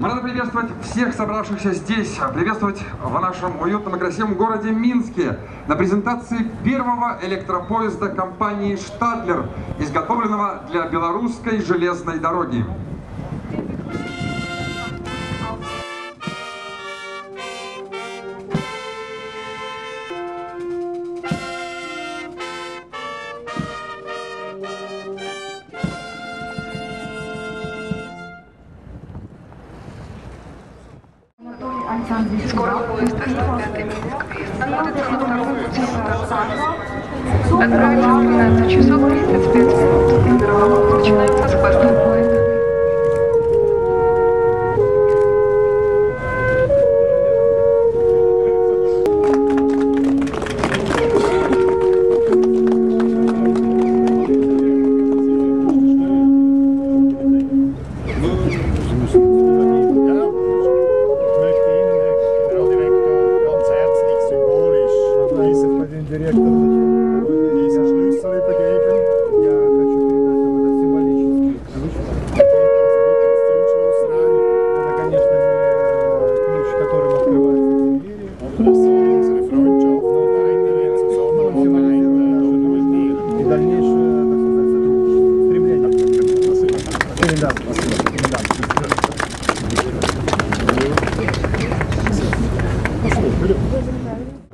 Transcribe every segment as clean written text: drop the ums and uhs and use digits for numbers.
Мы рады приветствовать всех собравшихся здесь, приветствовать в нашем уютном и красивом городе Минске на презентации первого электропоезда компании «Штадлер», изготовленного для белорусской железной дороги. Скоро поезд оставляет Минск и становится на втором пути на Отправится в 12 часов 35 минут. Интервал начинается с хвоста поезда.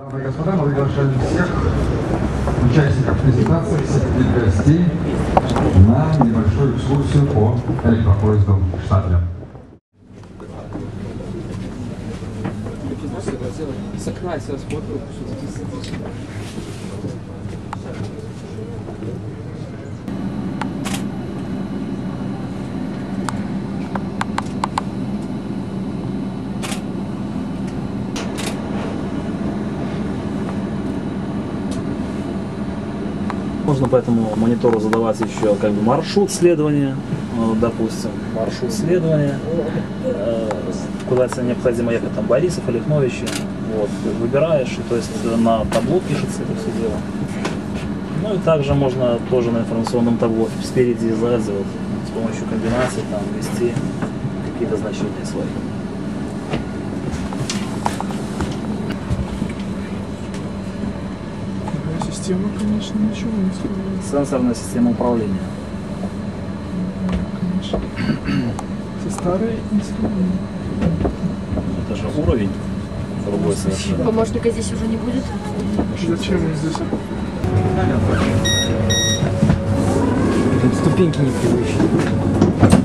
Дамы и господа, мы приглашаем всех участников презентации, всех гостей на небольшую экскурсию по электропоезду «Штадлер». С окна я себя смотрю. Можно по этому монитору задавать еще как бы маршрут следования, допустим, маршрут следования, куда тебе необходимо ехать, там Борисов или Лихновичи, вот, выбираешь, и то есть на табло пишется это все дело. Ну и также можно тоже на информационном табло спереди и сзади вот, с помощью комбинаций там ввести какие-то значения свои. Система, конечно, ничего не использует. Сенсорная система управления. Конечно. Все старые инструменты. Это же уровень другой совершенно. Помощника здесь уже не будет? Зачем он здесь? Ступеньки не привычные.